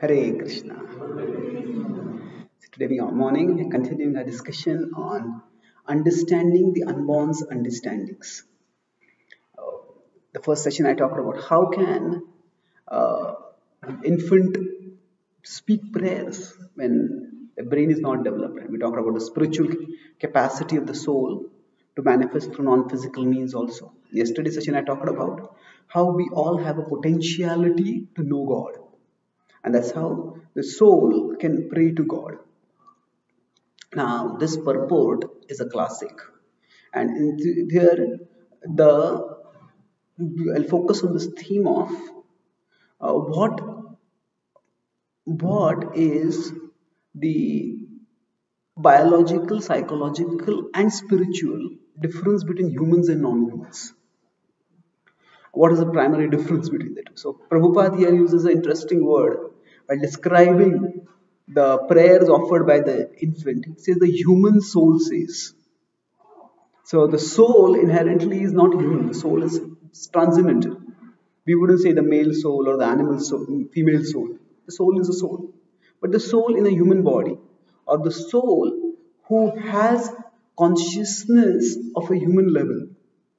Hare Krishna. So today morning we are continuing our discussion on understanding the unborn's understandings. The first session I talked about how can an infant speak prayers when the brain is not developed. And we talked about the spiritual capacity of the soul to manifest through non-physical means also. Yesterday's session I talked about how we all have a potentiality to know God. And that's how the soul can pray to God. Now, this purport is a classic. And here, I'll focus on this theme of what is the biological, psychological, and spiritual difference between humans and non-humans. What is the primary difference between the two? So, Prabhupada here uses an interesting word while describing the prayers offered by the infant. He says the human soul says. So, the soul inherently is not human. The soul is transcendental. We wouldn't say the male soul or the animal soul, female soul. The soul is a soul. But the soul in a human body, or the soul who has consciousness of a human level.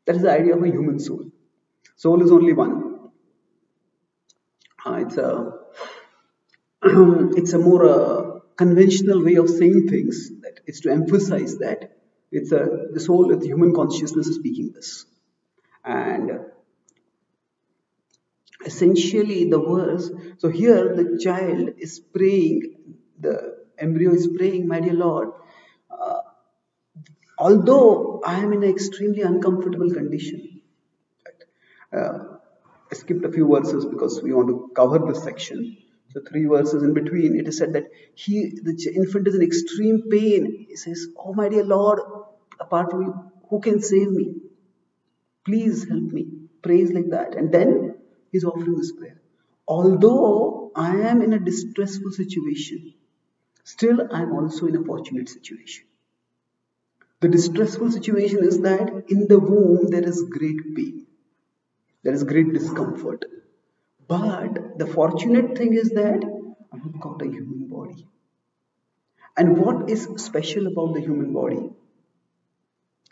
That is the idea of a human soul. Soul is only one. It's a more conventional way of saying things. That it's to emphasize that it's the soul with human consciousness is speaking this. And essentially the verse, so here the child is praying, the embryo is praying, my dear Lord, although I am in an extremely uncomfortable condition. I skipped a few verses because we want to cover this section. So 3 verses in between, it is said that the infant is in extreme pain. He says, "Oh my dear Lord, apart from you, who can save me? Please help me." Prays like that. And then he's offering this prayer. Although I am in a distressful situation, still I am also in a fortunate situation. The distressful situation is that in the womb there is great pain. There is great discomfort. But the fortunate thing is that I have got a human body. And what is special about the human body?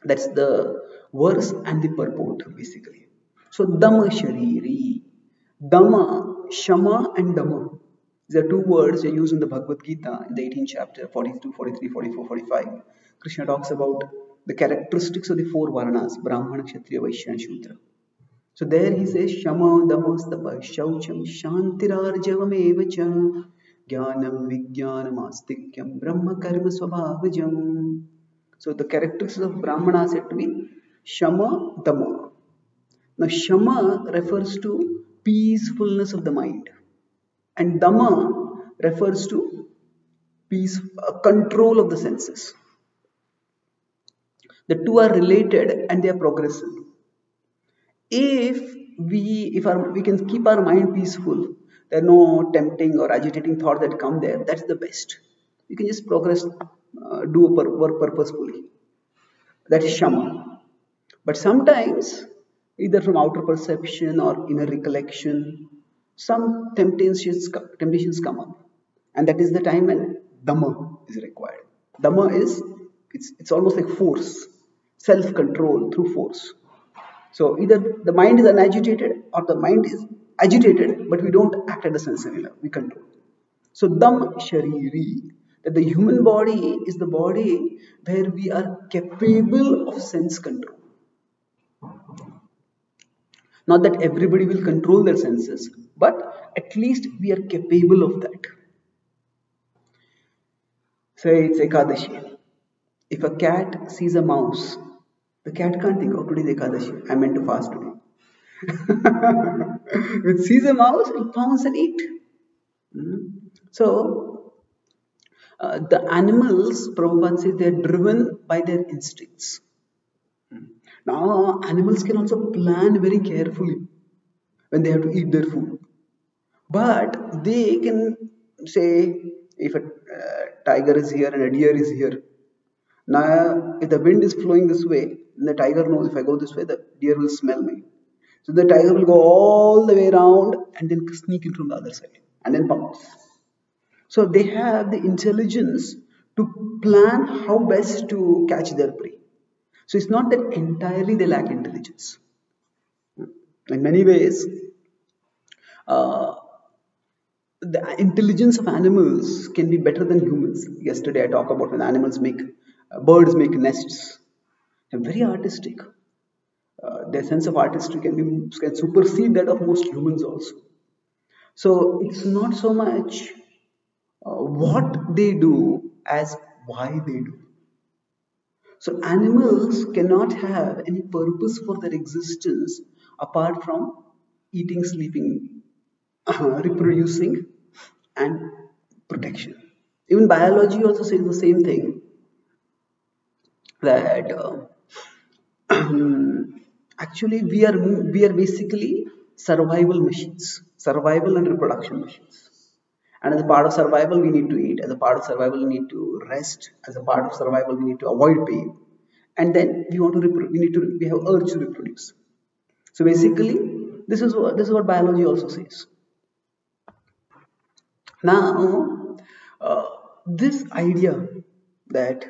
That's the verse and the purport basically. So Dama Shariri. Dama, Shama and Dama. These are 2 words they use in the Bhagavad Gita in the 18th chapter, 42, 43, 44, 45. Krishna talks about the characteristics of the 4 Varanas, Brahmana, Kshatriya, Vaishya and Shudra. So there he says, Shama Damastapa Shaucham Shantirarjavam Evacham Gyanam Vijnanam Astikyam Brahma Karma Swabhavajam. So the characteristics of Brahmana are said to be Shama Dama. Now Shama refers to peacefulness of the mind. And Dama refers to peace, control of the senses. The 2 are related and they are progressive. If we can keep our mind peaceful, there are no tempting or agitating thoughts that come there. That's the best. You can just progress, do work purposefully. That is Shama. But sometimes, either from outer perception or inner recollection, some temptations come up, and that is the time when Dama is required. Dama is it's almost like force, self-control through force. So either the mind is unagitated or the mind is agitated, but we don't act at the sensory level, we control. So Dam Shariri, that the human body is the body where we are capable of sense control. Not that everybody will control their senses, but at least we are capable of that. Say it's Ekadashi. If a cat sees a mouse, the cat can't think, oh, today is Ekadashi, I meant to fast today. It sees a mouse, it pounds and eat. So, the animals, Prabhupada says, they are driven by their instincts. Now, animals can also plan very carefully when they have to eat their food. But they can say, if a tiger is here and a deer is here, now, if the wind is flowing this way, the tiger knows if I go this way, the deer will smell me. So the tiger will go all the way around and then sneak in from the other side and then pounce. So they have the intelligence to plan how best to catch their prey. So it's not that entirely they lack intelligence. In many ways, the intelligence of animals can be better than humans. Yesterday I talked about when animals make, birds make nests. They're very artistic. Their sense of artistry can supersede that of most humans also. So it's not so much what they do as why they do. So animals cannot have any purpose for their existence apart from eating, sleeping, reproducing, and protection. Even biology also says the same thing, that actually we are basically survival machines, survival and reproduction machines. And as a part of survival, we need to eat. As a part of survival, we need to rest. As a part of survival, we need to avoid pain. And then we have urge to reproduce. So basically, this is what biology also says. Now, this idea that,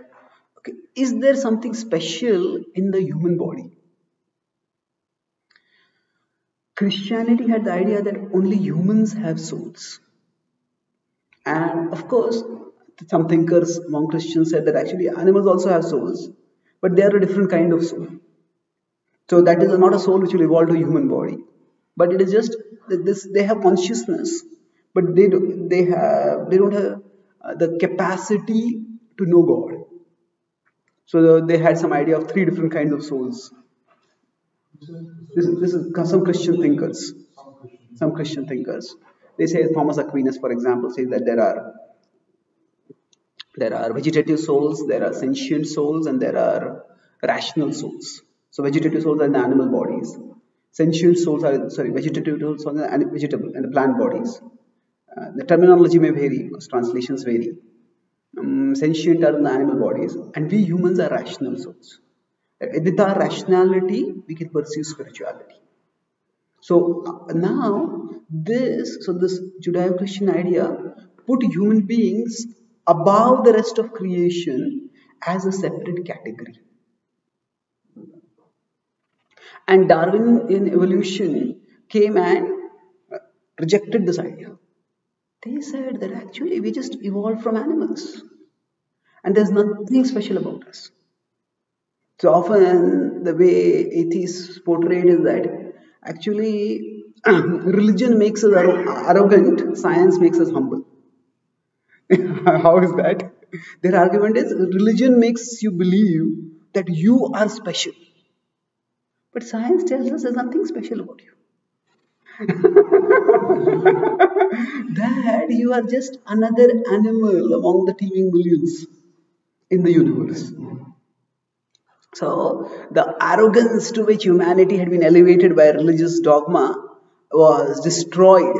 okay, is there something special in the human body? Christianity had the idea that only humans have souls. And of course, some thinkers among Christians said that actually animals also have souls, but they are a different kind of soul. So that is not a soul which will evolve to a human body, but it is just that they have consciousness, but they don't have the capacity to know God. So they had some idea of three different kinds of souls. This is some Christian thinkers. Some Christian thinkers. They say, Thomas Aquinas, for example, says that there are vegetative souls, there are sentient souls, and there are rational souls. So vegetative souls are in the animal bodies. Sentient souls are, vegetative souls are in the vegetable and the plant bodies. The terminology may vary because translations vary. Sentient are in the animal bodies, and we humans are rational souls. With our rationality, we can pursue spirituality. So now, this Judeo-Christian idea put human beings above the rest of creation as a separate category. And Darwinian evolution came and rejected this idea. They said that actually we just evolved from animals and there's nothing special about us. So often the way atheists portrayed is that actually religion makes us arrogant, science makes us humble. How is that? Their argument is religion makes you believe that you are special. But science tells us there's nothing special about you. That you are just another animal among the teeming millions in the universe. So the arrogance to which humanity had been elevated by religious dogma was destroyed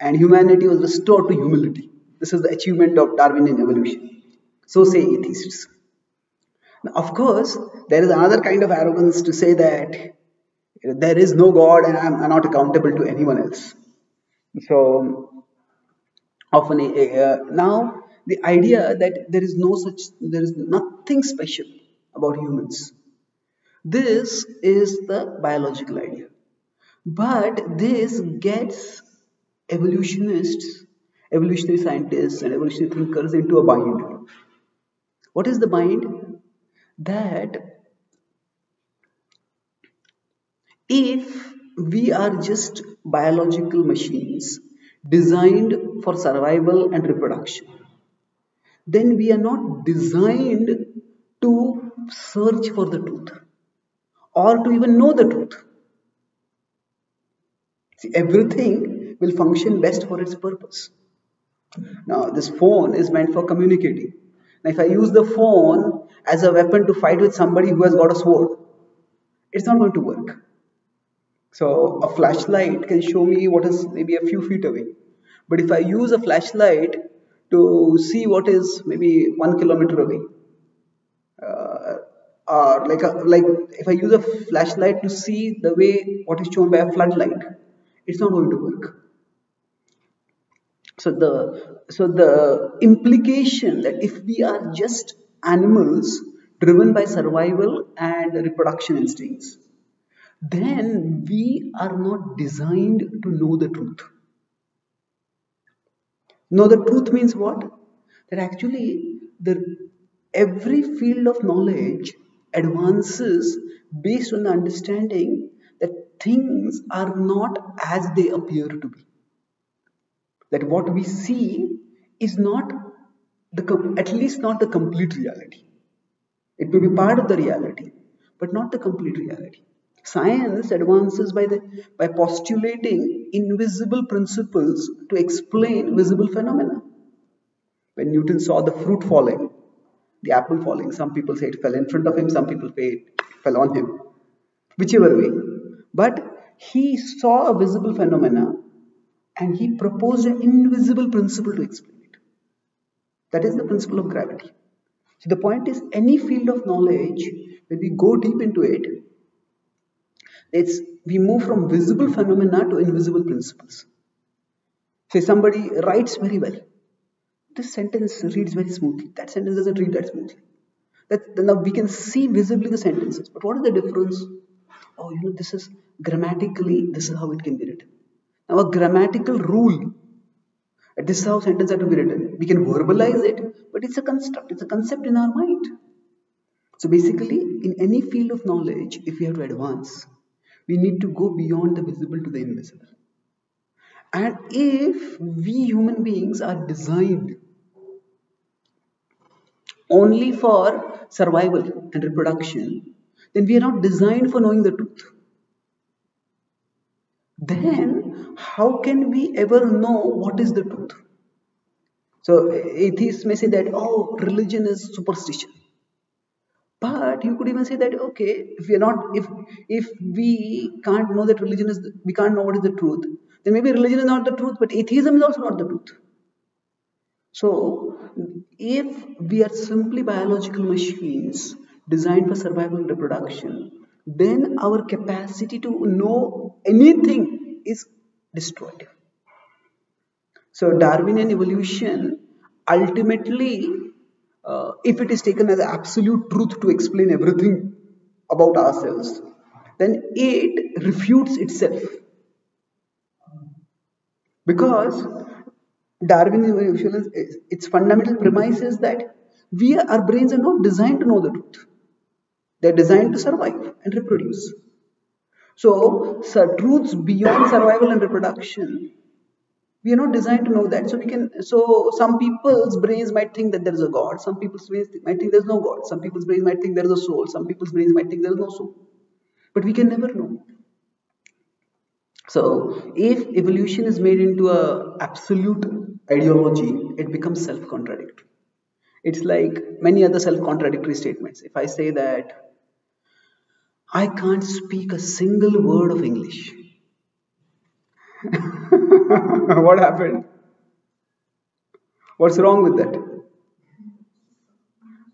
and humanity was restored to humility. This is the achievement of Darwinian evolution. So say atheists. Now, of course, there is another kind of arrogance to say that there is no God and I'm not accountable to anyone else. So often now the idea that there is nothing special about humans. This is the biological idea. But this gets evolutionists, evolutionary scientists and evolutionary thinkers into a bind. What is the bind? That if we are just biological machines designed for survival and reproduction, then we are not designed to search for the truth or to even know the truth. See, everything will function best for its purpose. Now, this phone is meant for communicating. Now, if I use the phone as a weapon to fight with somebody who has got a sword, it's not going to work. So, a flashlight can show me what is maybe a few feet away. But if I use a flashlight to see what is maybe 1 kilometer away, or like if I use a flashlight to see the way what is shown by a floodlight, it's not going to work. So the implication that if we are just animals driven by survival and reproduction instincts, then we are not designed to know the truth. Know the truth means what? That actually every field of knowledge advances based on the understanding that things are not as they appear to be. That what we see is not, at least not the complete reality. It may be part of the reality, but not the complete reality. Science advances by postulating invisible principles to explain visible phenomena. When Newton saw the fruit falling, the apple falling, some people say it fell in front of him, some people say it fell on him, whichever way. But he saw a visible phenomena and he proposed an invisible principle to explain it. That is the principle of gravity. So the point is, any field of knowledge, when we go deep into it, we move from visible phenomena to invisible principles. Say somebody writes very well. This sentence reads very smoothly. That sentence doesn't read that smoothly. Now we can see visibly the sentences. But what is the difference? Oh, this is grammatically, this is how it can be written. Now a grammatical rule, this is how sentences are to be written. We can verbalize it, but it's a construct. It's a concept in our mind. So basically, in any field of knowledge, if we have to advance, we need to go beyond the visible to the invisible. And if we human beings are designed only for survival and reproduction, then we are not designed for knowing the truth. Then how can we ever know what is the truth? So atheists may say that, oh, religion is superstition. But you could even say that, okay, if we can't know that religion is, we can't know what is the truth, then maybe religion is not the truth, but atheism is also not the truth. So if we are simply biological machines designed for survival and reproduction, then our capacity to know anything is destroyed. So Darwinian evolution ultimately, if it is taken as absolute truth to explain everything about ourselves, then it refutes itself. Because Darwin's evolution, its fundamental premise is that our brains are not designed to know the truth. They are designed to survive and reproduce. So truths beyond survival and reproduction, we are not designed to know that. So some people's brains might think that there is a God. Some people's brains might think there is no God. Some people's brains might think there is a soul. Some people's brains might think there is no soul. But we can never know. So if evolution is made into an absolute ideology, it becomes self-contradictory. It's like many other self-contradictory statements. If I say that I can't speak a single word of English, what happened? What's wrong with that?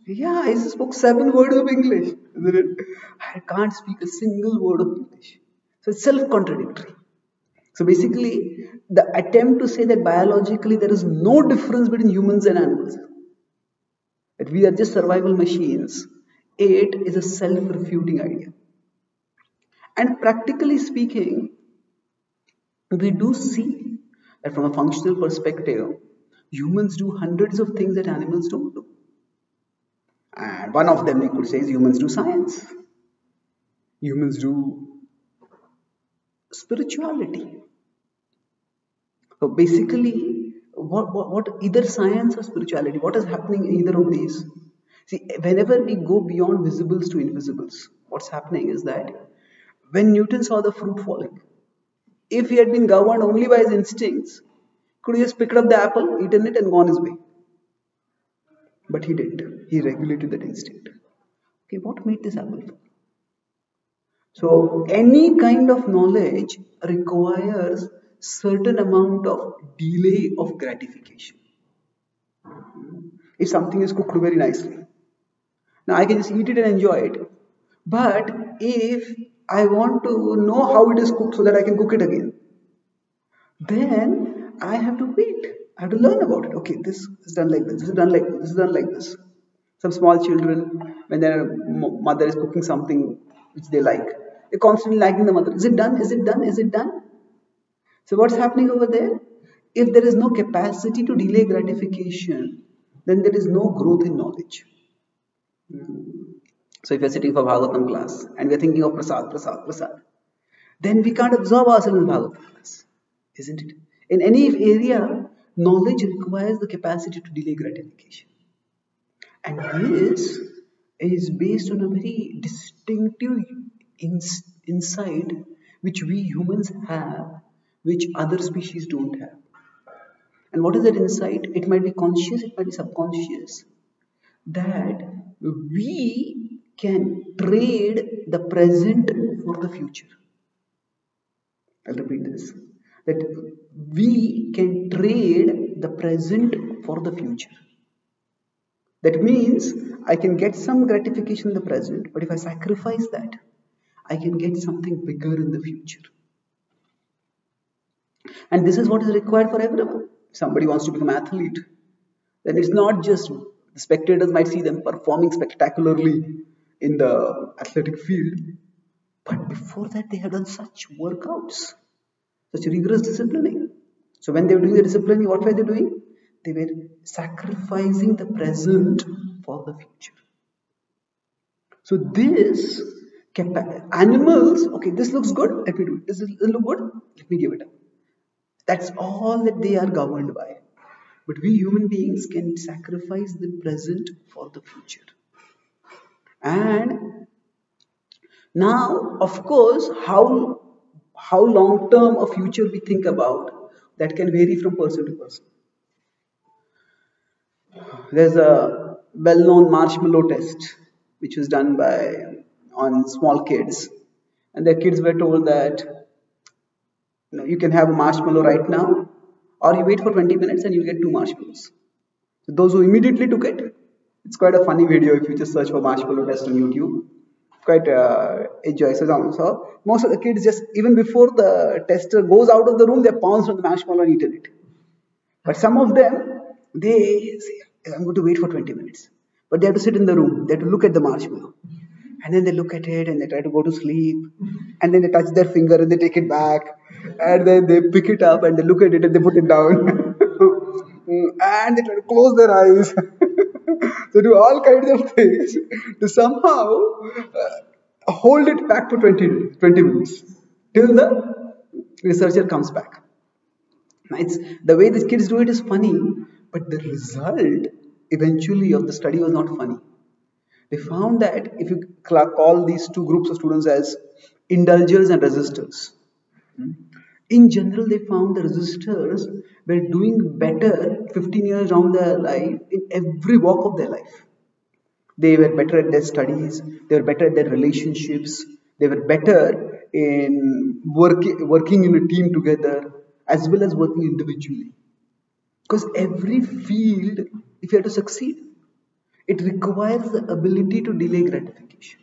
Yeah, I spoke 7 words of English. Isn't it? I can't speak a single word of English. So it's self-contradictory. So basically, the attempt to say that biologically there is no difference between humans and animals, that we are just survival machines, it is a self-refuting idea. And practically speaking, we do see that from a functional perspective, humans do hundreds of things that animals don't do. And one of them we could say is humans do science. Humans do spirituality. So basically, what either science or spirituality, what is happening in either of these? See, whenever we go beyond visibles to invisibles, what's happening is that when Newton saw the fruit falling, if he had been governed only by his instincts, could he just picked up the apple, eaten it and gone his way? But he didn't. He regulated that instinct. Okay, what made this apple fall? So any kind of knowledge requires certain amount of delay of gratification. If something is cooked very nicely, now I can just eat it and enjoy it. But if I want to know how it is cooked so that I can cook it again, then I have to wait. I I have to learn about it. Okay, this is done like this, this is done like this, this is done like this. Some small children, when their mother is cooking something which they like, they're constantly nagging the mother. Is it done? Is it done? Is it done? So what's happening over there? If there is no capacity to delay gratification, then there is no growth in knowledge. So if you're sitting for Bhagavatam class and we're thinking of prasad, prasad, prasad, then we can't absorb ourselves in Bhagavatam class, isn't it? In any area, knowledge requires the capacity to delay gratification. And this is based on a very distinctive insight which we humans have, which other species don't have. And what is that insight? It might be conscious, it might be subconscious, that we can trade the present for the future. I'll repeat this. That we can trade the present for the future. That means I can get some gratification in the present, but if I sacrifice that, I can get something bigger in the future. And this is what is required for everyone. If somebody wants to become an athlete, then it's not just the spectators might see them performing spectacularly in the athletic field, but before that they have done such workouts, such rigorous disciplining. So when they were doing the disciplining, what were they doing? They were sacrificing the present for the future. So this, animals, okay, this looks good, let me do it. This doesn't look good, let me give it up. That's all that they are governed by. But we human beings can sacrifice the present for the future. And now, of course, how long term a future we think about, that can vary from person to person. There's a well-known marshmallow test which was done on small kids, and the kids were told that, you know, you can have a marshmallow right now, or you wait for 20 minutes and you'll get 2 marshmallows. So those who immediately took it, it's quite a funny video if you just search for marshmallow test on YouTube. Quite enjoy. So most of the kids, just even before the tester goes out of the room, they pounce on the marshmallow and eaten it. But some of them, they say, I'm going to wait for 20 minutes. But they have to sit in the room, they have to look at the marshmallow. And then they look at it and they try to go to sleep. And then they touch their finger and they take it back. And then they pick it up and they look at it and they put it down. And they try to close their eyes. They do all kinds of things to somehow hold it back for 20 minutes till the researcher comes back. Now the way these kids do it is funny, but the result eventually of the study was not funny. They found that if you call these two groups of students as indulgers and resistors, in general, they found the resistors were doing better 15 years down their life in every walk of their life. They were better at their studies, they were better at their relationships, they were better in working in a team together as well as working individually. Because every field, if you are to succeed, it requires the ability to delay gratification.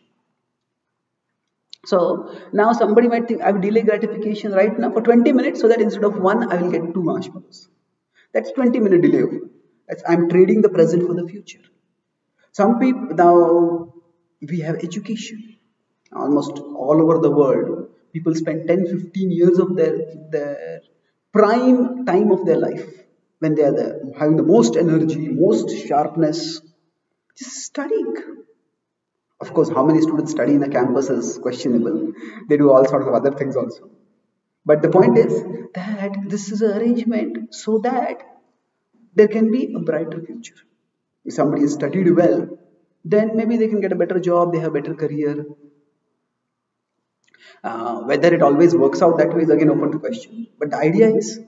So now somebody might think, I will delay gratification right now for 20 minutes so that instead of 1, I will get 2 marshmallows. That's 20-minute delay. I'm trading the present for the future. Some people, now we have education. Almost all over the world, people spend 10-15 years of their prime time of their life when they are having the most energy, most sharpness, just studying. Of course, how many students study in a campus is questionable. They do all sorts of other things also. But the point is that this is an arrangement so that there can be a brighter future. If somebody has studied well, then maybe they can get a better job, they have a better career. Whether it always works out that way is again open to question. But the idea is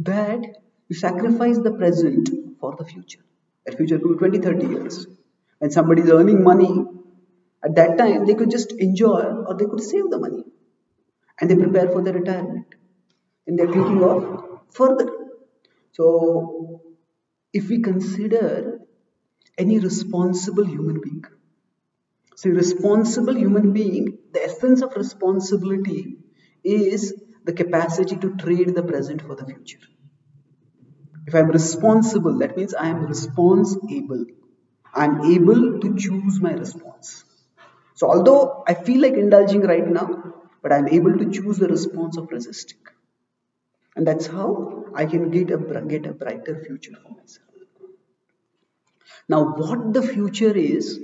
that you sacrifice the present for the future. That future could be 20-30 years. When somebody is earning money, at that time, they could just enjoy or they could save the money. And they prepare for their retirement. And they're thinking of further. So, if we consider any responsible human being. So, responsible human being, the essence of responsibility is the capacity to trade the present for the future. If I'm responsible, that means I am response-able. I'm able to choose my response. So although I feel like indulging right now, but I'm able to choose the response of resisting. And that's how I can get a brighter future for myself. Now, what the future is,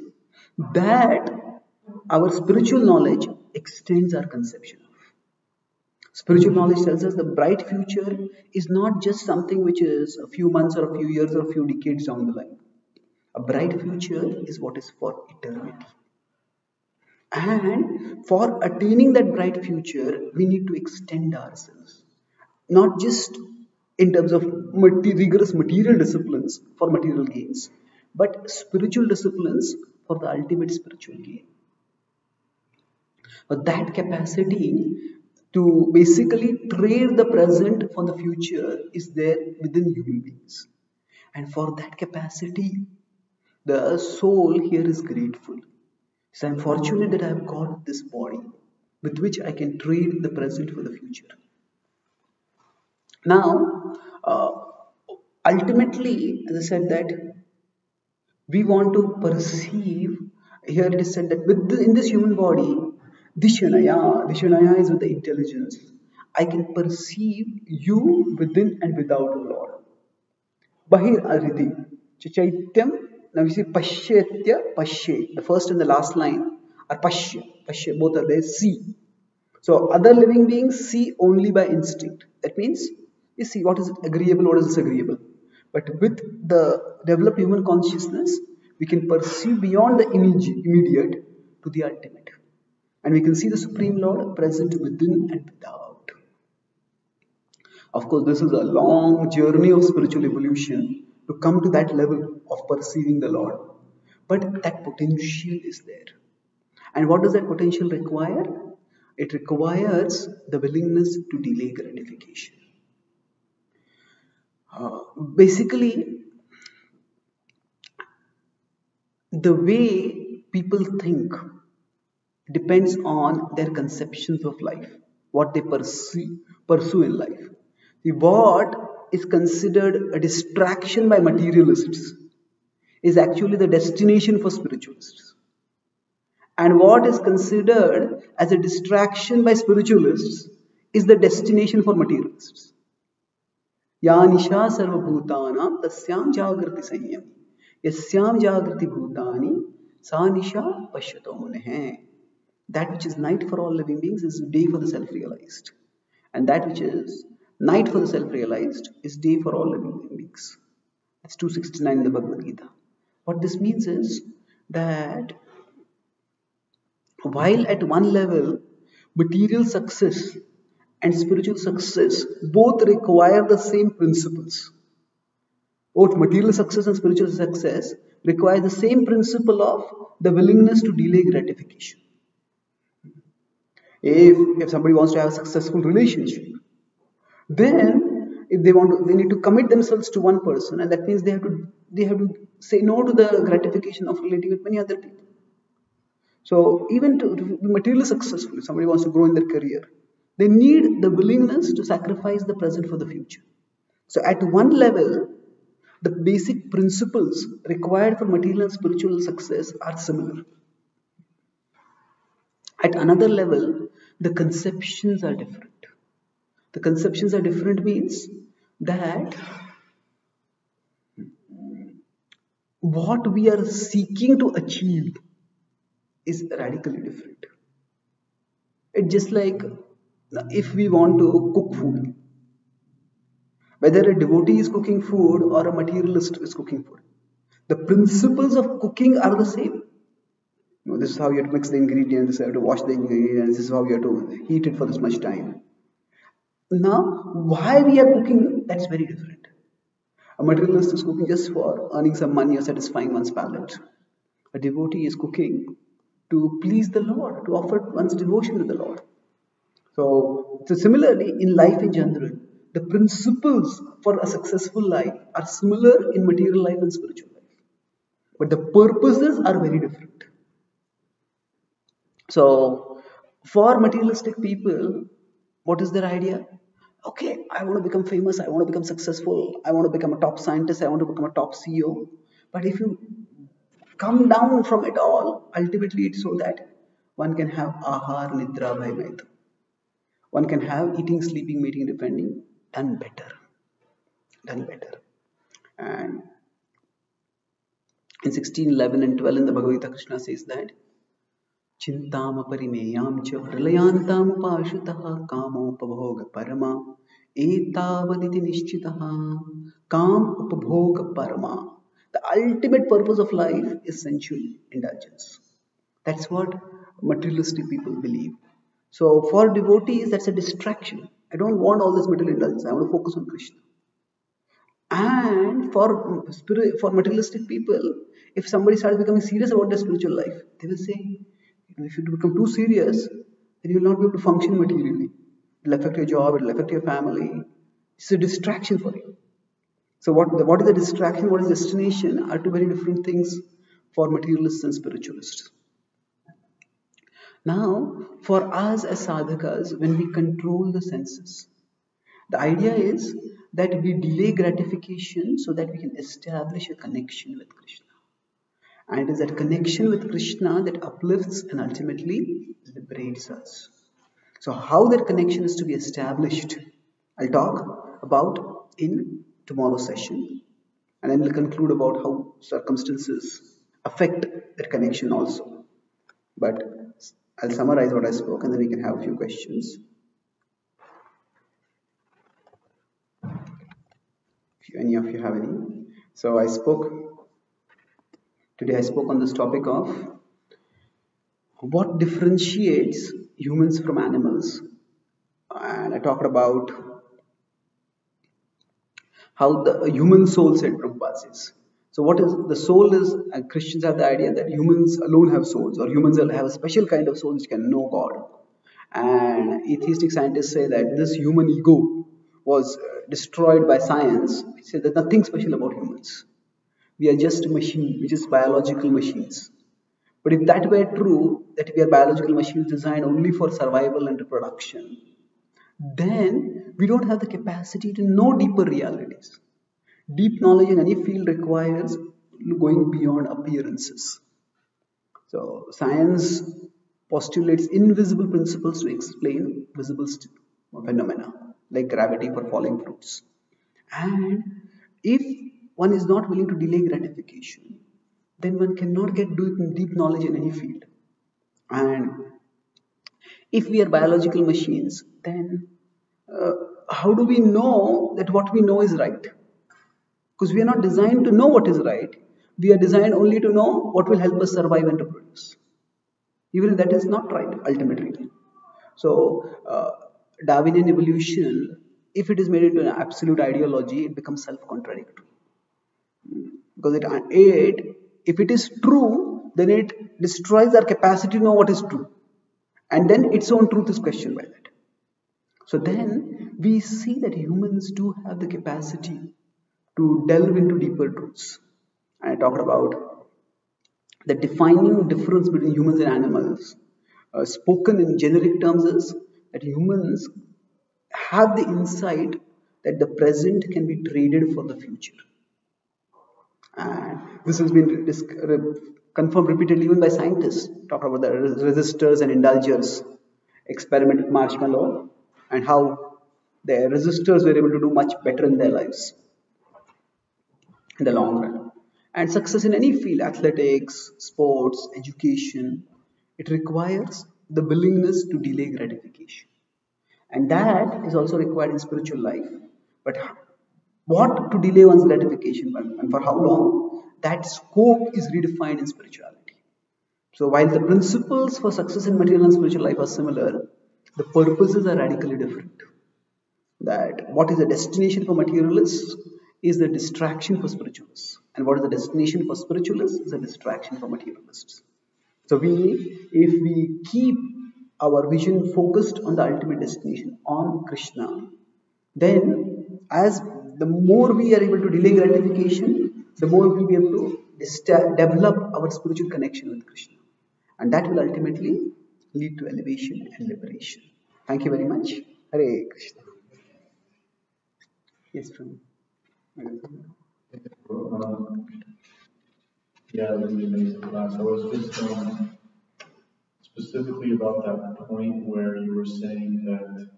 that our spiritual knowledge extends our conception of. Spiritual knowledge tells us the bright future is not just something which is a few months or a few years or a few decades down the line. A bright future is what is for eternity. And for attaining that bright future, we need to extend ourselves. Not just in terms of rigorous material disciplines for material gains, but spiritual disciplines for the ultimate spiritual gain. But that capacity to basically trade the present for the future is there within human beings. And for that capacity, the soul here is grateful. So I'm fortunate that I've got this body with which I can trade the present for the future. Now, ultimately, as I said that, we want to perceive, here it is said that in this human body, Dishanaya is with the intelligence. I can perceive you within and without, O Lord. Bahir Ariti, Chaityam, now we see Pashyatya, Pashye. The first and the last line are Pashya, Pashya, both are there, see. So other living beings see only by instinct. That means you see what is agreeable, what is disagreeable. But with the developed human consciousness, we can perceive beyond the immediate to the ultimate. And we can see the Supreme Lord present within and without. Of course, this is a long journey of spiritual evolution to come to that level of perceiving the Lord. But that potential is there. And what does that potential require? It requires the willingness to delay gratification. Basically, the way people think depends on their conceptions of life, what they pursue in life. What is considered a distraction by materialists is actually the destination for spiritualists. And what is considered as a distraction by spiritualists is the destination for materialists. Ya nisha sarva bhutanam tasyam jagrati sanyam yasyam jagrati bhutani sa nisha pashyato muneh. That which is night for all living beings is day for the self-realized. And that which is night for the self-realized is day for all living beings. That's 269 in the Bhagavad Gita. What this means is that while at one level, material success and spiritual success both require the same principles. Both material success and spiritual success require the same principle of the willingness to delay gratification. If somebody wants to have a successful relationship, then if they need to commit themselves to one person, and that means they have to say no to the gratification of relating with many other people. So even to be materially successful, if somebody wants to grow in their career, they need the willingness to sacrifice the present for the future. So at one level, the basic principles required for material and spiritual success are similar. At another level, the conceptions are different. The conceptions are different means that what we are seeking to achieve is radically different. It's just like if we want to cook food, whether a devotee is cooking food or a materialist is cooking food, the principles of cooking are the same. No, this is how you have to mix the ingredients, this is how you have to wash the ingredients, this is how you have to heat it for this much time. Now, why we are cooking, that's very different. A materialist is cooking just for earning some money or satisfying one's palate. A devotee is cooking to please the Lord, to offer one's devotion to the Lord. So similarly, in life in general, the principles for a successful life are similar in material life and spiritual life. But the purposes are very different. So, for materialistic people, what is their idea? okay, I want to become famous, I want to become successful, I want to become a top scientist, I want to become a top CEO. But if you come down from it all, ultimately it's so that one can have ahar, nidra, vaivaita. One can have eating, sleeping, mating, defending, done better. Done better. And in 16, 11 and 12 in the Bhagavad Gita, Krishna says that Chintam parineyam cha relayantam upashitaha kamo upabhoga parama etavaditi nishchitaha kam upabhoga parama. The ultimate purpose of life is sensual indulgence. That's what materialistic people believe. So for devotees, that's a distraction. I don't want all this material indulgence. I want to focus on Krishna. And for materialistic people, if somebody starts becoming serious about their spiritual life, they will say, if you become too serious, then you will not be able to function materially. It will affect your job, it will affect your family. It's a distraction for you. So what is the distraction, what is destination are two very different things for materialists and spiritualists. Now, for us as sadhakas, when we control the senses, the idea is that we delay gratification so that we can establish a connection with Krishna. And it is that connection with Krishna that uplifts and ultimately liberates us. So how that connection is to be established, I'll talk about in tomorrow's session. And then we'll conclude about how circumstances affect that connection also. But I'll summarize what I spoke and then we can have a few questions. If any of you have any. So I spoke, today I spoke on this topic of what differentiates humans from animals. And I talked about how the human soul, said Prabhupada says. So what is the soul is, and Christians have the idea that humans alone have souls, or humans will have a special kind of soul which can know God. And atheistic scientists say that this human ego was destroyed by science. We say there's nothing special about humans. We are just a machine, which is biological machines. But if that were true, that we are biological machines designed only for survival and reproduction, then we don't have the capacity to know deeper realities. Deep knowledge in any field requires going beyond appearances. So science postulates invisible principles to explain visible phenomena like gravity for falling fruits. And if one is not willing to delay gratification, then one cannot get deep knowledge in any field. And if we are biological machines, then how do we know that what we know is right? Because we are not designed to know what is right. We are designed only to know what will help us survive and reproduce. Even that is not right, ultimately. So, Darwinian evolution, if it is made into an absolute ideology, it becomes self-contradictory. Because if it is true, then it destroys our capacity to know what is true. And then its own truth is questioned by that. So then, we see that humans do have the capacity to delve into deeper truths. And I talked about the defining difference between humans and animals. Spoken in generic terms is that humans have the insight that the present can be traded for the future. And this has been confirmed repeatedly even by scientists. Talked about the resistors and indulgers experiment with marshmallow and how their resistors were able to do much better in their lives in the long run. And success in any field, athletics, sports, education, it requires the willingness to delay gratification. And that is also required in spiritual life. But what to delay one's gratification and for how long, that scope is redefined in spirituality. So while the principles for success in material and spiritual life are similar, the purposes are radically different. That what is the destination for materialists is the distraction for spiritualists. And what is the destination for spiritualists is a distraction for materialists. So if we keep our vision focused on the ultimate destination, on Krishna, then as the more we are able to delay gratification, the more we will be able to develop our spiritual connection with Krishna. And that will ultimately lead to elevation and liberation. Thank you very much. Hare Krishna. Yes, from yeah, that was an amazing class. I was just specifically about that point where you were saying that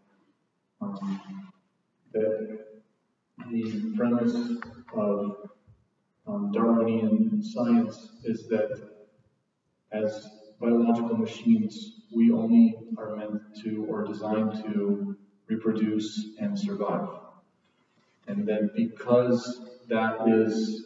that the premise of Darwinian science is that as biological machines, we only are meant to or designed to reproduce and survive. And then because that is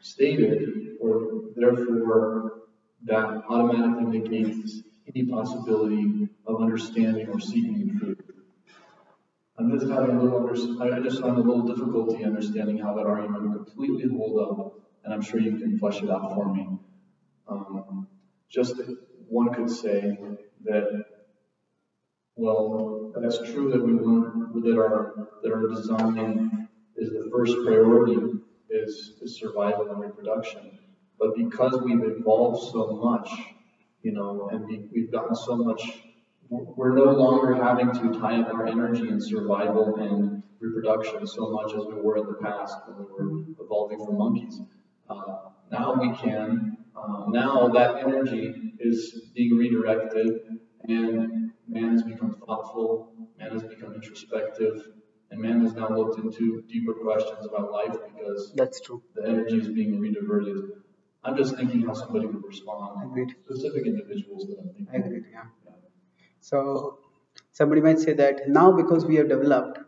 stated, or therefore that automatically negates any possibility of understanding or seeking truth. I just find a little difficulty understanding how that argument would completely hold up, and I'm sure you can flesh it out for me. Just one could say that, well, that's true that we want that our design is the first priority is survival and reproduction, but because we've evolved so much, you know, and we've gotten so much. We're no longer having to tie up our energy in survival and reproduction so much as we were in the past when we were evolving from monkeys. Now we can. Now that energy is being redirected, and man has become thoughtful, man has become introspective, and man has now looked into deeper questions about life because that's true. The energy is being rediverted. I'm just thinking how somebody would respond. Agreed. Specific individuals that I'm thinking. I agree, yeah. So somebody might say that now because we have developed,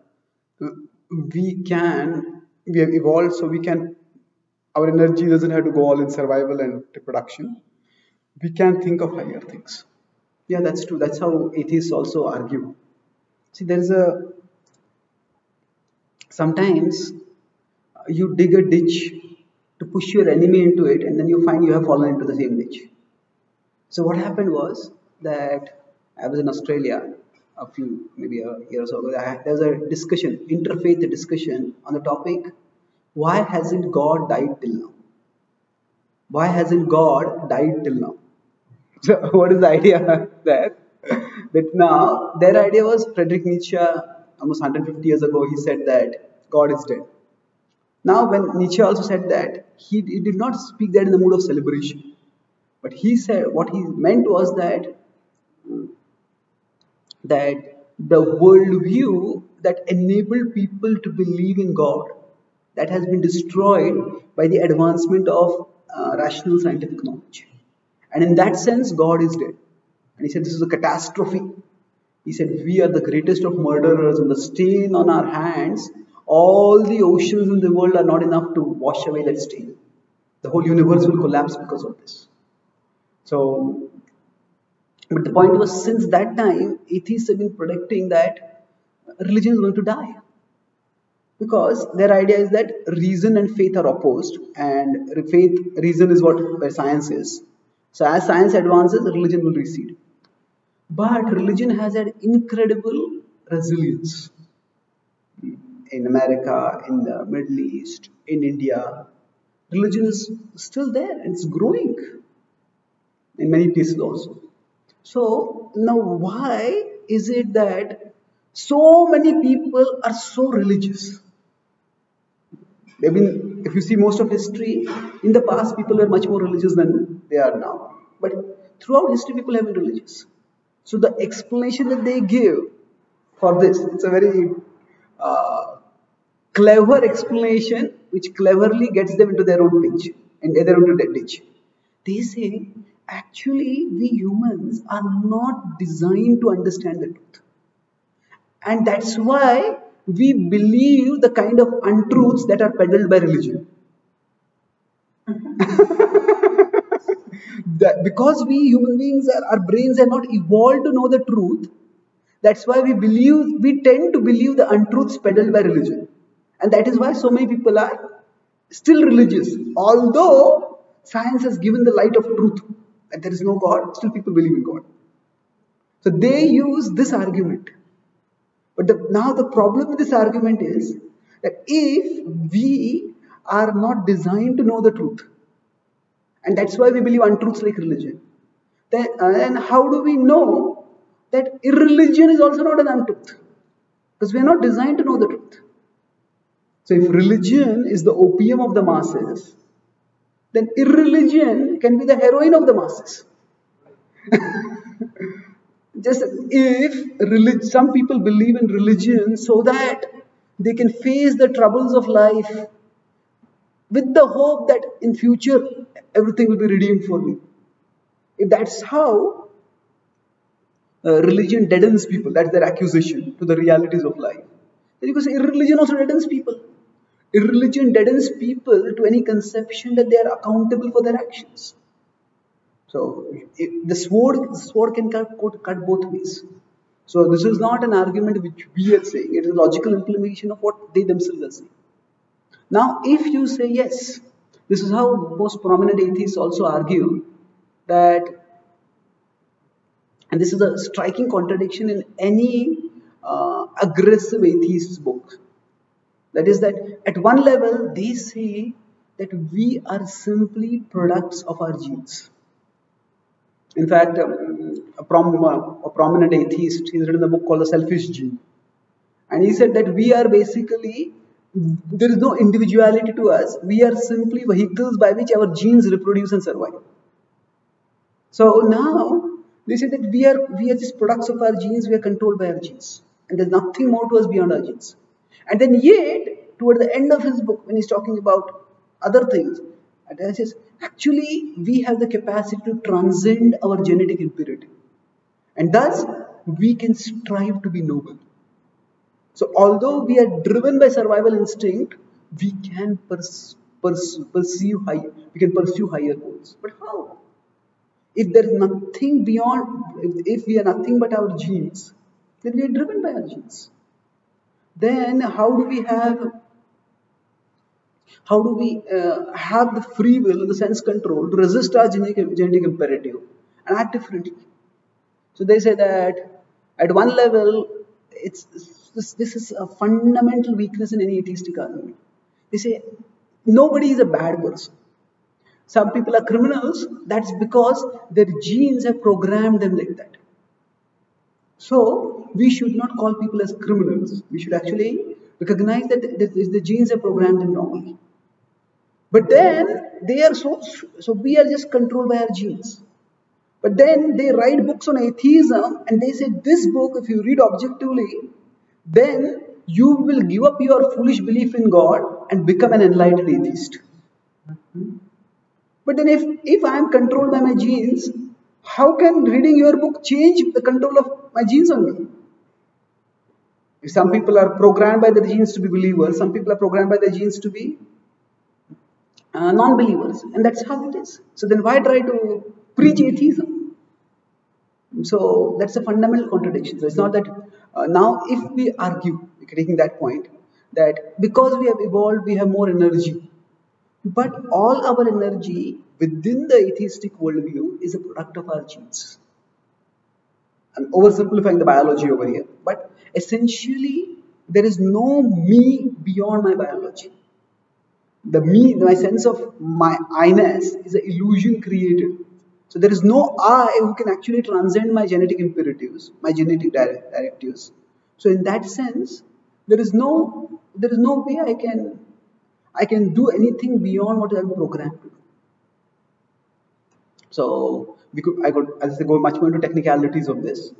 we have evolved, so we can, our energy doesn't have to go all in survival and reproduction. We can think of higher things. Yeah, that's true. That's how atheists also argue. See, there is a, sometimes you dig a ditch to push your enemy into it and then you find you have fallen into the same ditch. So what happened was that I was in Australia maybe a year or so ago. There was a discussion, interfaith discussion on the topic, why hasn't God died till now? Why hasn't God died till now? So what is the idea there? That now, their idea was Friedrich Nietzsche, almost 150 years ago, he said that God is dead. Now when Nietzsche also said that, he did not speak that in the mood of celebration. But he said, what he meant was that the worldview that enabled people to believe in God, that has been destroyed by the advancement of rational scientific knowledge. And in that sense, God is dead. And he said, this is a catastrophe. He said, we are the greatest of murderers, and the stain on our hands, all the oceans in the world are not enough to wash away that stain. The whole universe will collapse because of this. So, but the point was, since that time, atheists have been predicting that religion is going to die. Because their idea is that reason and faith are opposed, and reason is where science is. So as science advances, religion will recede. But religion has had incredible resilience. In America, in the Middle East, in India, religion is still there and it's growing in many places also. So now why is it that so many people are so religious? I mean, if you see most of history, in the past people were much more religious than they are now. But throughout history people have been religious. So the explanation that they give for this, it's a very clever explanation which cleverly gets them into their own pitch and their own ditch. They say, actually, we humans are not designed to understand the truth. And that's why we believe the kind of untruths that are peddled by religion. That because we human beings, our brains are not evolved to know the truth, that's why we tend to believe the untruths peddled by religion. And that is why so many people are still religious. Although science has given the light of truth. That there is no God, still people believe in God. So they use this argument. But now the problem with this argument is that if we are not designed to know the truth, and that's why we believe untruths like religion, then how do we know that irreligion is also not an untruth? Because we are not designed to know the truth. So if religion is the opium of the masses, then irreligion can be the heroine of the masses. Just if some people believe in religion so that they can face the troubles of life with the hope that in future everything will be redeemed for me. If that's how religion deadens people, that's their accusation to the realities of life. Then you can say irreligion also deadens people. Irreligion deadens people to any conception that they are accountable for their actions. So the sword can cut both ways. So this is not an argument which we are saying. It is a logical implementation of what they themselves are saying. Now, if you say yes, this is how most prominent atheists also argue that, and this is a striking contradiction in any aggressive atheist's book. That is that at one level, they say that we are simply products of our genes. In fact, a prominent atheist, he's written a book called The Selfish Gene. And he said that we are basically, there is no individuality to us. We are simply vehicles by which our genes reproduce and survive. So now, they say that we are just products of our genes, we are controlled by our genes. And there's nothing more to us beyond our genes. And then yet, toward the end of his book, when he's talking about other things, and he says, actually, we have the capacity to transcend our genetic impurity. And thus, we can strive to be noble. So, although we are driven by survival instinct, we can pursue higher goals. But how? If there is nothing beyond, if we are nothing but our genes, then we are driven by our genes. Then how do we have the free will and the sense control to resist our genetic imperative and act differently? So they say that at one level, this is a fundamental weakness in any atheistic argument. They say nobody is a bad person. Some people are criminals, that's because their genes have programmed them like that. So, we should not call people as criminals. We should actually recognize that the genes have programmed them wrongly. But then, they are so we are just controlled by our genes. But then, they write books on atheism and they say, this book, if you read objectively, then you will give up your foolish belief in God and become an enlightened atheist. But then if I am controlled by my genes, how can reading your book change the control of my genes on me? If some people are programmed by their genes to be believers, some people are programmed by their genes to be non-believers. And that's how it is. So then why try to preach atheism? So that's a fundamental contradiction. So it's not that now if we argue, taking that point, that because we have evolved, we have more energy. But all our energy within the atheistic worldview is a product of our genes. I'm oversimplifying the biology over here. But essentially, there is no me beyond my biology. The me, my sense of my I-ness is an illusion created. So there is no I who can actually transcend my genetic imperatives, my genetic directives. So in that sense, there is no way I can do anything beyond what I am programmed to do. So, I could go much more into technicalities of this.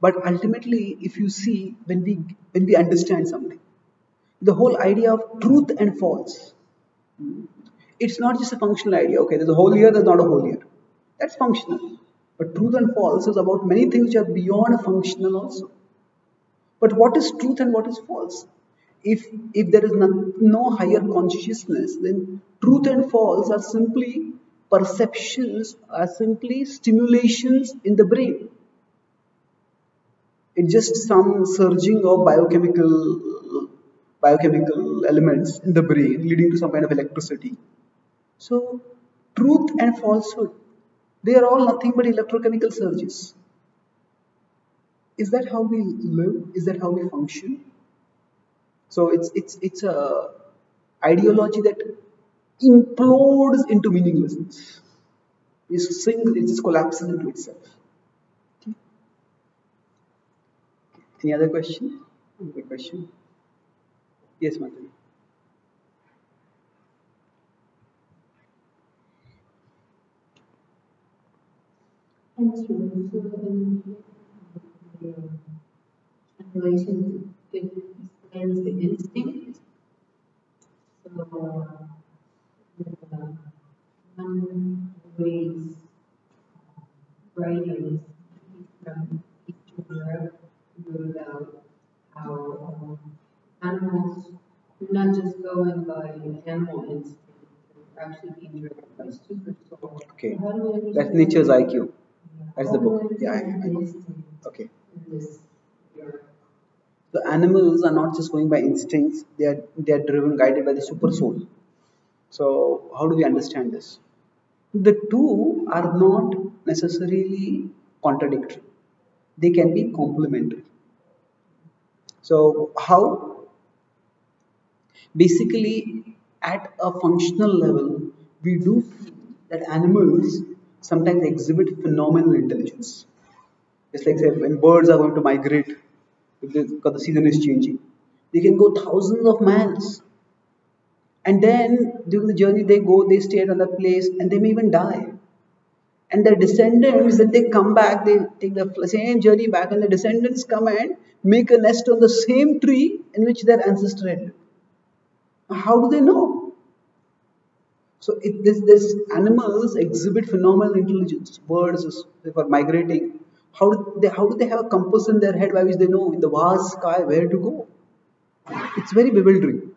But ultimately, if you see, when we understand something, the whole idea of truth and false, it's not just a functional idea. Okay, there's a whole year, there's not a whole year. That's functional. But truth and false is about many things which are beyond functional also. But what is truth and what is false? If there is no higher consciousness, then truth and false are simply perceptions, are simply stimulations in the brain. It's just some surging of biochemical elements in the brain leading to some kind of electricity. So, truth and falsehood, they are all nothing but electrochemical surges. Is that how we live? Is that how we function? So it's a ideology that implodes into meaninglessness. It just collapses into itself. Okay. Any other question? Yes, Madhuri. That's true. So in relation to explains the instinct. So one race writers from Eastern Europe wrote about how animals do not just go in by animal instinct, they're actually being driven by super soul. Okay, so that's Nietzsche's IQ. That's the book. Yeah, I okay. So animals are not just going by instincts; they are driven, guided by the super soul. So how do we understand this? The two are not necessarily contradictory; they can be complementary. So how? Basically, at a functional level, we do feel that animals sometimes exhibit phenomenal intelligence. It's like, say, when birds are going to migrate, because the season is changing, they can go thousands of miles. And then, during the journey, they go, they stay at another place, and they may even die. And their descendants, that they come back, they take the same journey back, and the descendants come and make a nest on the same tree in which their ancestor had lived. How do they know? So this animals exhibit phenomenal intelligence. Birds, they are migrating. How do they have a compass in their head by which they know in the vast sky where to go? It's very bewildering.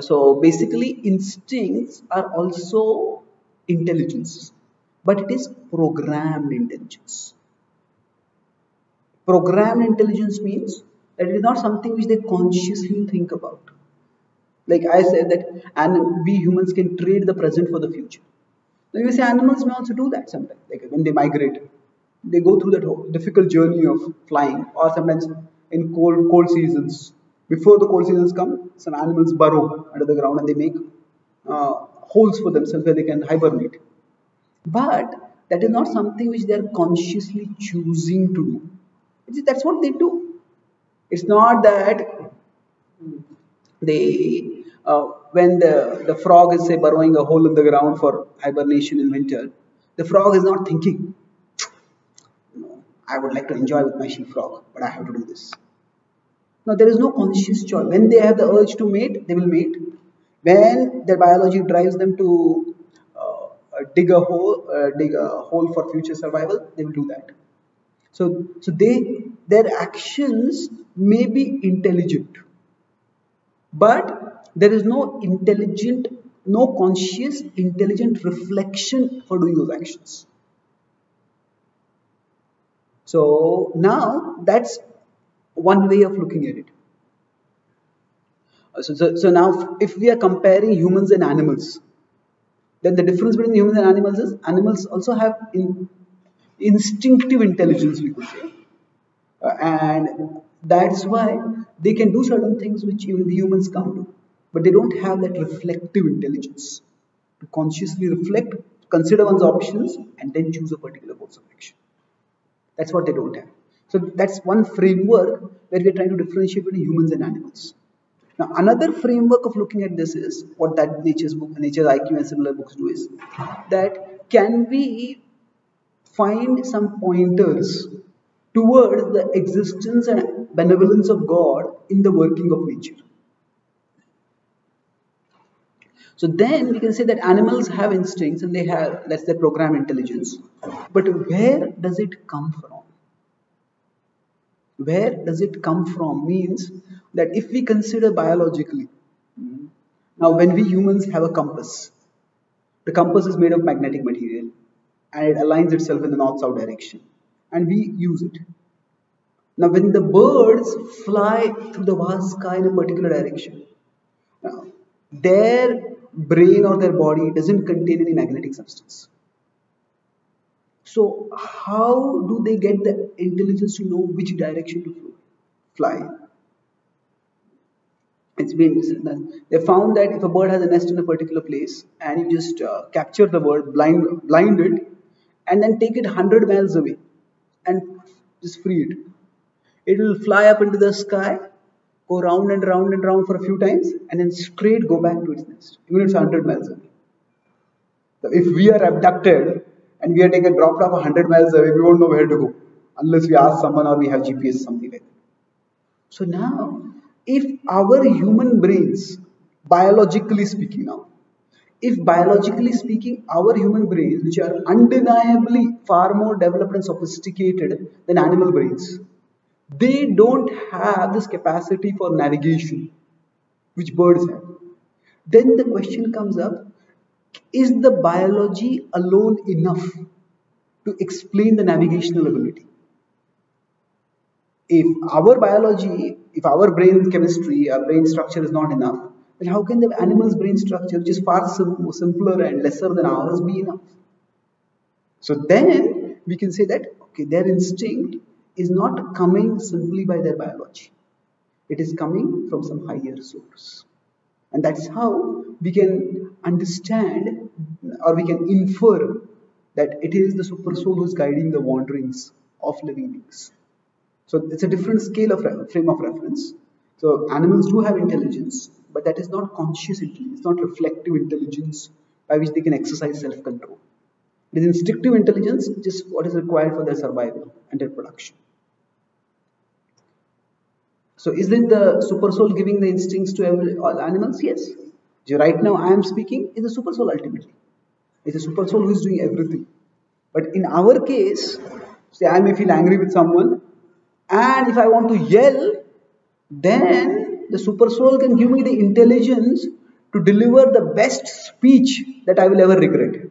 So basically, instincts are also intelligence, but it is programmed intelligence. Programmed intelligence means that it is not something which they consciously think about. Like I said that we humans can trade the present for the future. Now you say animals may also do that sometimes. Like when they migrate, they go through that whole difficult journey of flying, or sometimes in cold seasons. Before the cold seasons come, some animals burrow under the ground and they make holes for themselves where they can hibernate. But that is not something which they are consciously choosing to do. That's what they do. It's not that they, when the frog is, say, burrowing a hole in the ground for hibernation in winter, the frog is not thinking, I would like to enjoy with my she frog, but I have to do this. Now, there is no conscious choice. When they have the urge to mate, they will mate. When their biology drives them to dig a hole for future survival, they will do that. So their actions may be intelligent. But there is no conscious, intelligent reflection for doing those actions. So now that's one way of looking at it. So now if we are comparing humans and animals, then the difference between humans and animals is animals also have instinctive intelligence, we could say. And that's why they can do certain things which even the humans can't do. But they don't have that reflective intelligence to consciously reflect, consider one's options, and then choose a particular course of action. That's what they don't have. So that's one framework where we are trying to differentiate between humans and animals. Now, another framework of looking at this is what that Nature's book, Nature's IQ and similar books do is that can we find some pointers towards the existence and benevolence of God in the working of nature. So then we can say that animals have instincts and they have, that's their programmed intelligence. But where does it come from? Where does it come from means that if we consider biologically, now when we humans have a compass, the compass is made of magnetic material and it aligns itself in the north-south direction. And we use it. Now when the birds fly through the vast sky in a particular direction, their brain or their body doesn't contain any magnetic substance. So how do they get the intelligence to know which direction to fly? They found that if a bird has a nest in a particular place and you just capture the bird, blind it and then take it 100 miles away and just free it. It will fly up into the sky, go round and round and round for a few times, and then straight go back to its nest, even if it's 100 miles away. So if we are abducted and we are taken dropped off 100 miles away, we won't know where to go unless we ask someone or we have GPS, something like that. So now, if our human brains, biologically speaking now, if biologically speaking, our human brains, which are undeniably far more developed and sophisticated than animal brains, they don't have this capacity for navigation, which birds have. Then the question comes up, is the biology alone enough to explain the navigational ability? If our biology, if our brain chemistry, our brain structure is not enough, then how can the animal's brain structure, which is far simpler and lesser than ours, be enough? So then we can say that, okay, their instinct is not coming simply by their biology. It is coming from some higher source. And that's how we can understand or we can infer that it is the super soul who is guiding the wanderings of living beings. So it's a different scale of frame of reference. So animals do have intelligence, but that is not conscious intelligence, it's not reflective intelligence by which they can exercise self-control. It is instinctive intelligence, just what is required for their survival and their production. So isn't the super soul giving the instincts to all animals? Yes. Right now I am speaking is the super soul ultimately. It's the super soul who is doing everything. But in our case, say I may feel angry with someone, and if I want to yell, then the super soul can give me the intelligence to deliver the best speech that I will ever regret.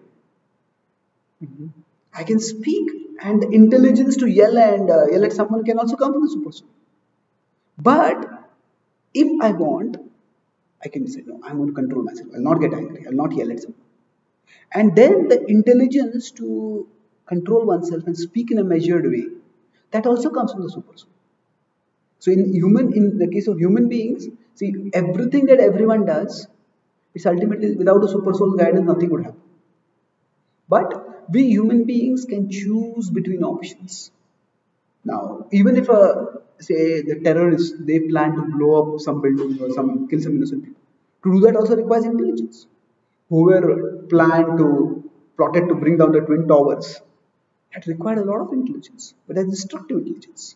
I can speak, and the intelligence to yell and yell at someone can also come from the super soul. But if I want, I can say, no, I'm going to control myself. I'll not get angry. I'll not yell at someone. And then the intelligence to control oneself and speak in a measured way, that also comes from the super soul. So in the case of human beings, see, everything that everyone does, it's ultimately without a super soul guidance, nothing would happen. But we human beings can choose between options. Now, even if say the terrorists, they plan to blow up some building or kill some innocent people, to do that also requires intelligence. Whoever plotted to bring down the Twin Towers, that required a lot of intelligence, but that's destructive intelligence.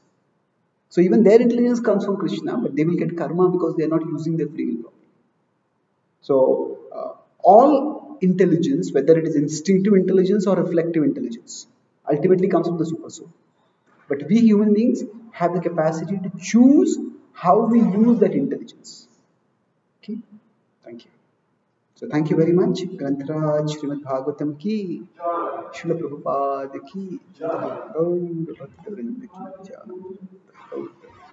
So even their intelligence comes from Krishna, but they will get karma because they are not using their free will properly. So all intelligence, whether it is instinctive intelligence or reflective intelligence, ultimately comes from the super soul. But we human beings have the capacity to choose how we use that intelligence. Okay? Thank you. So thank you very much. Granthara Srimad Bhagavatam ki, Srila Prabhupada ki, Gaur Bhakta Vrinda ki,